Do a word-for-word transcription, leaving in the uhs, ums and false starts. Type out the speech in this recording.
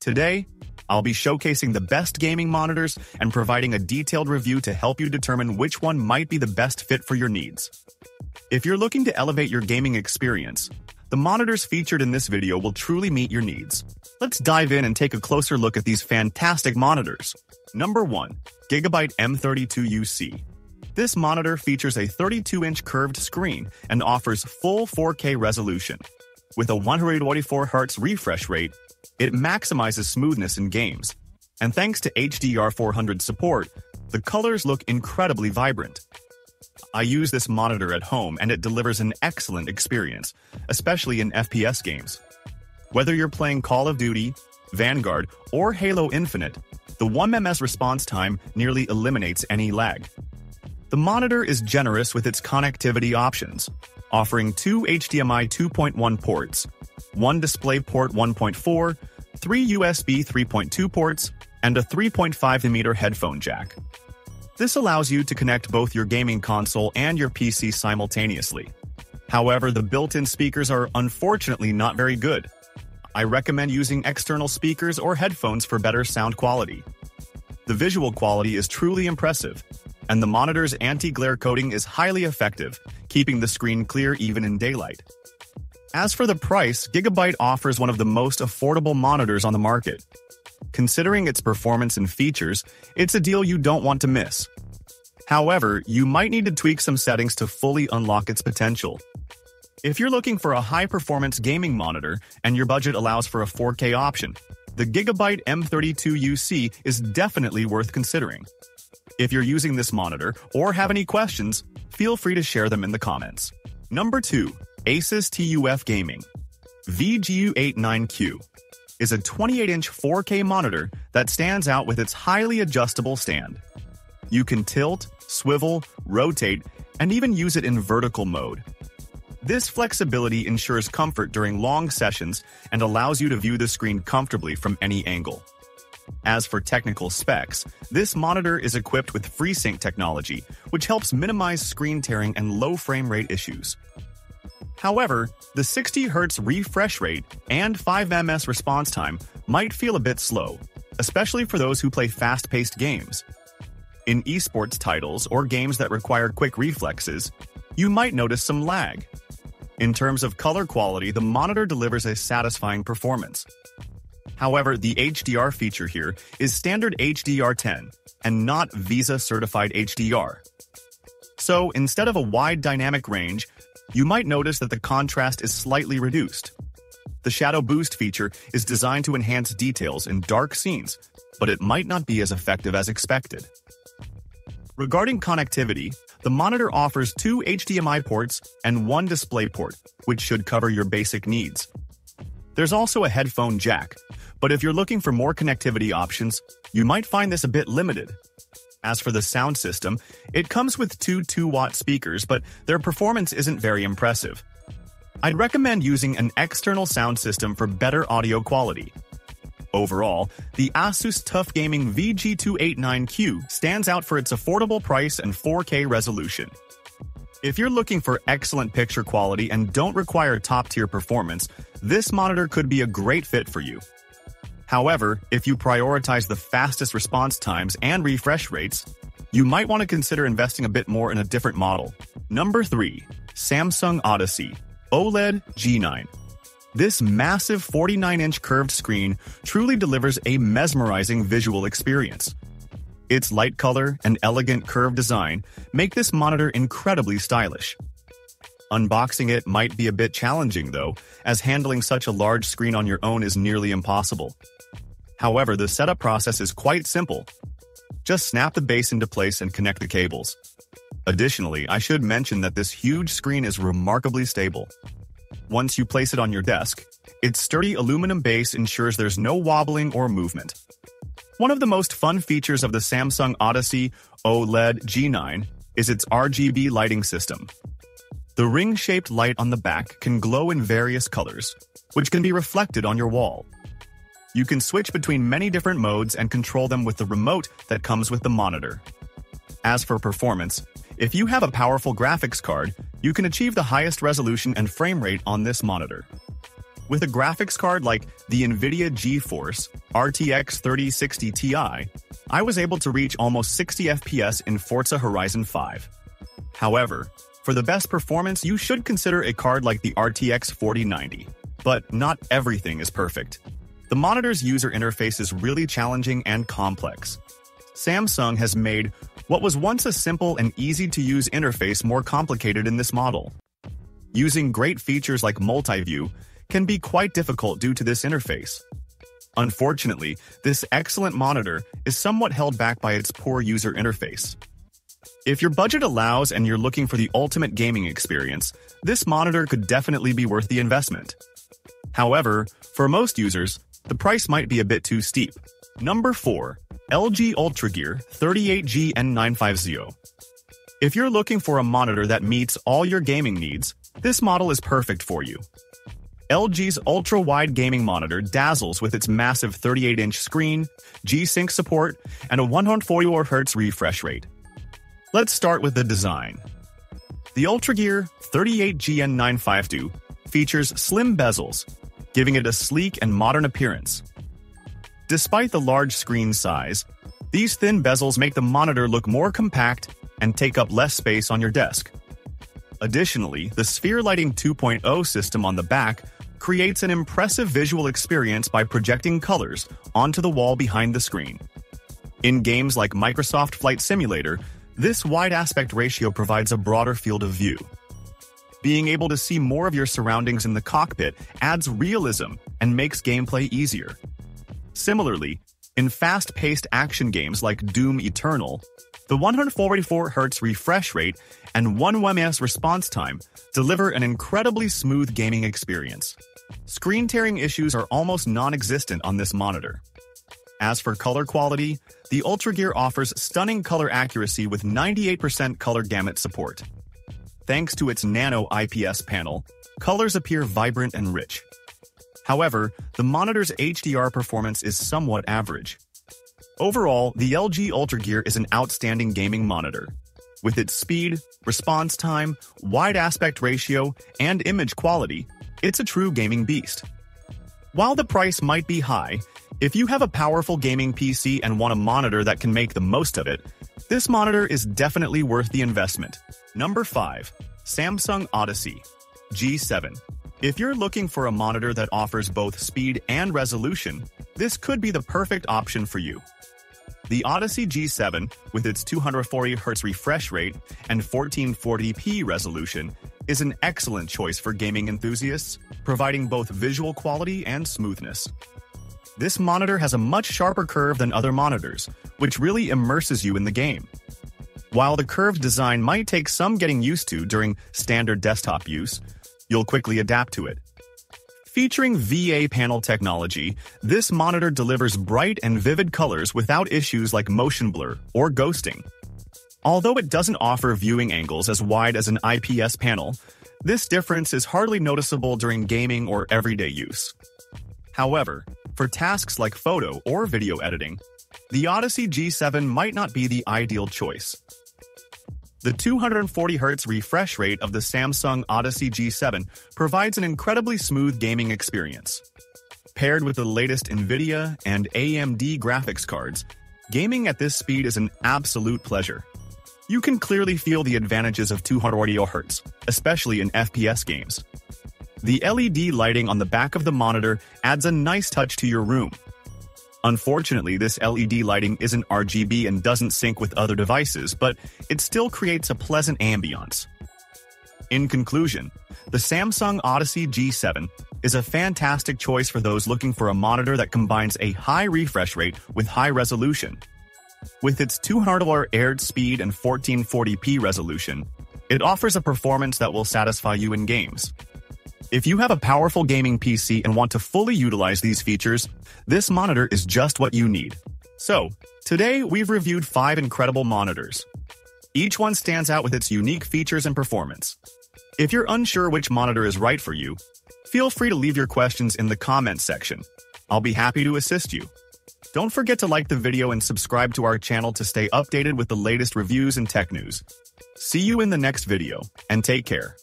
Today, I'll be showcasing the best gaming monitors and providing a detailed review to help you determine which one might be the best fit for your needs. If you're looking to elevate your gaming experience, the monitors featured in this video will truly meet your needs. Let's dive in and take a closer look at these fantastic monitors. Number one. Gigabyte M thirty-two U C. This monitor features a thirty-two inch curved screen and offers full four K resolution. With a one hundred eighty-four hertz refresh rate, it maximizes smoothness in games. And thanks to H D R four hundred support, the colors look incredibly vibrant. I use this monitor at home and it delivers an excellent experience, especially in F P S games. Whether you're playing Call of Duty, Vanguard, or Halo Infinite, the one milliseconds response time nearly eliminates any lag. The monitor is generous with its connectivity options, offering two H D M I two point one ports, one DisplayPort one point four, three U S B three point two ports, and a three point five millimeter headphone jack. This allows you to connect both your gaming console and your P C simultaneously. However, the built-in speakers are unfortunately not very good. I recommend using external speakers or headphones for better sound quality. The visual quality is truly impressive, and the monitor's anti-glare coating is highly effective, keeping the screen clear even in daylight. As for the price, Gigabyte offers one of the most affordable monitors on the market. Considering its performance and features, it's a deal you don't want to miss. However, you might need to tweak some settings to fully unlock its potential. If you're looking for a high-performance gaming monitor and your budget allows for a four K option, the Gigabyte M thirty-two U C is definitely worth considering. If you're using this monitor or have any questions, feel free to share them in the comments. Number two. ASUS TUF Gaming V G two eighty-nine Q is a twenty-eight inch four K monitor that stands out with its highly adjustable stand. You can tilt, swivel, rotate, and even use it in vertical mode. This flexibility ensures comfort during long sessions and allows you to view the screen comfortably from any angle. As for technical specs, this monitor is equipped with FreeSync technology, which helps minimize screen tearing and low frame rate issues. However, the sixty hertz refresh rate and five milliseconds response time might feel a bit slow, especially for those who play fast-paced games. In esports titles or games that require quick reflexes, you might notice some lag. In terms of color quality, the monitor delivers a satisfying performance. However, the H D R feature here is standard H D R ten and not VESA-certified H D R. So, instead of a wide dynamic range, you might notice that the contrast is slightly reduced. The Shadow Boost feature is designed to enhance details in dark scenes, but it might not be as effective as expected. Regarding connectivity, the monitor offers two H D M I ports and one display port, which should cover your basic needs. There's also a headphone jack, but if you're looking for more connectivity options, you might find this a bit limited. As for the sound system, it comes with two two watt speakers, but their performance isn't very impressive. I'd recommend using an external sound system for better audio quality. Overall, the ASUS TUF Gaming V G two eighty-nine Q stands out for its affordable price and four K resolution. If you're looking for excellent picture quality and don't require top-tier performance, this monitor could be a great fit for you. However, if you prioritize the fastest response times and refresh rates, you might want to consider investing a bit more in a different model. Number three. Samsung Odyssey OLED G nine. This massive forty-nine inch curved screen truly delivers a mesmerizing visual experience. Its light color and elegant curved design make this monitor incredibly stylish. Unboxing it might be a bit challenging, though, as handling such a large screen on your own is nearly impossible. However, the setup process is quite simple. Just snap the base into place and connect the cables. Additionally, I should mention that this huge screen is remarkably stable. Once you place it on your desk, its sturdy aluminum base ensures there's no wobbling or movement. One of the most fun features of the Samsung Odyssey OLED G nine is its R G B lighting system. The ring-shaped light on the back can glow in various colors, which can be reflected on your wall. You can switch between many different modes and control them with the remote that comes with the monitor. As for performance, if you have a powerful graphics card, you can achieve the highest resolution and frame rate on this monitor. With a graphics card like the NVIDIA GeForce R T X thirty sixty Ti, I was able to reach almost sixty F P S in Forza Horizon five. However, for the best performance, you should consider a card like the R T X forty ninety. But not everything is perfect. The monitor's user interface is really challenging and complex. Samsung has made what was once a simple and easy-to-use interface more complicated in this model. Using great features like multi-view can be quite difficult due to this interface. Unfortunately, this excellent monitor is somewhat held back by its poor user interface. If your budget allows and you're looking for the ultimate gaming experience, this monitor could definitely be worth the investment. However, for most users, the price might be a bit too steep. Number four. L G UltraGear thirty-eight G N nine fifty. If you're looking for a monitor that meets all your gaming needs, this model is perfect for you. L G's ultra-wide gaming monitor dazzles with its massive thirty-eight inch screen, G-Sync support, and a one hundred forty-four hertz refresh rate. Let's start with the design. The UltraGear thirty-eight G N nine fifty features slim bezels, giving it a sleek and modern appearance. Despite the large screen size, these thin bezels make the monitor look more compact and take up less space on your desk. Additionally, the Sphere Lighting two point oh system on the back creates an impressive visual experience by projecting colors onto the wall behind the screen. In games like Microsoft Flight Simulator, this wide aspect ratio provides a broader field of view. Being able to see more of your surroundings in the cockpit adds realism and makes gameplay easier. Similarly, in fast-paced action games like Doom Eternal, the one hundred forty-four hertz refresh rate and one millimeter response time deliver an incredibly smooth gaming experience. Screen tearing issues are almost non-existent on this monitor. As for color quality, the UltraGear offers stunning color accuracy with ninety-eight percent color gamut support. Thanks to its Nano I P S panel, colors appear vibrant and rich. However, the monitor's H D R performance is somewhat average. Overall, the L G UltraGear is an outstanding gaming monitor. With its speed, response time, wide aspect ratio, and image quality, it's a true gaming beast. While the price might be high, if you have a powerful gaming P C and want a monitor that can make the most of it, this monitor is definitely worth the investment. Number five. Samsung Odyssey G seven. If you're looking for a monitor that offers both speed and resolution, this could be the perfect option for you. The Odyssey G seven, with its two hundred forty hertz refresh rate and fourteen forty p resolution, is an excellent choice for gaming enthusiasts, providing both visual quality and smoothness. This monitor has a much sharper curve than other monitors, which really immerses you in the game. While the curved design might take some getting used to during standard desktop use, you'll quickly adapt to it. Featuring V A panel technology, this monitor delivers bright and vivid colors without issues like motion blur or ghosting. Although it doesn't offer viewing angles as wide as an I P S panel, this difference is hardly noticeable during gaming or everyday use. However, for tasks like photo or video editing, the Odyssey G seven might not be the ideal choice. The two hundred forty hertz refresh rate of the Samsung Odyssey G seven provides an incredibly smooth gaming experience. Paired with the latest NVIDIA and A M D graphics cards, gaming at this speed is an absolute pleasure. You can clearly feel the advantages of two hundred forty hertz, especially in F P S games. The L E D lighting on the back of the monitor adds a nice touch to your room. Unfortunately, this L E D lighting isn't R G B and doesn't sync with other devices, but it still creates a pleasant ambiance. In conclusion, the Samsung Odyssey G seven is a fantastic choice for those looking for a monitor that combines a high refresh rate with high resolution. With its two hundred hertz speed and fourteen forty p resolution, it offers a performance that will satisfy you in games. If you have a powerful gaming P C and want to fully utilize these features, this monitor is just what you need. So, today we've reviewed five incredible monitors. Each one stands out with its unique features and performance. If you're unsure which monitor is right for you, feel free to leave your questions in the comments section. I'll be happy to assist you. Don't forget to like the video and subscribe to our channel to stay updated with the latest reviews and tech news. See you in the next video, and take care.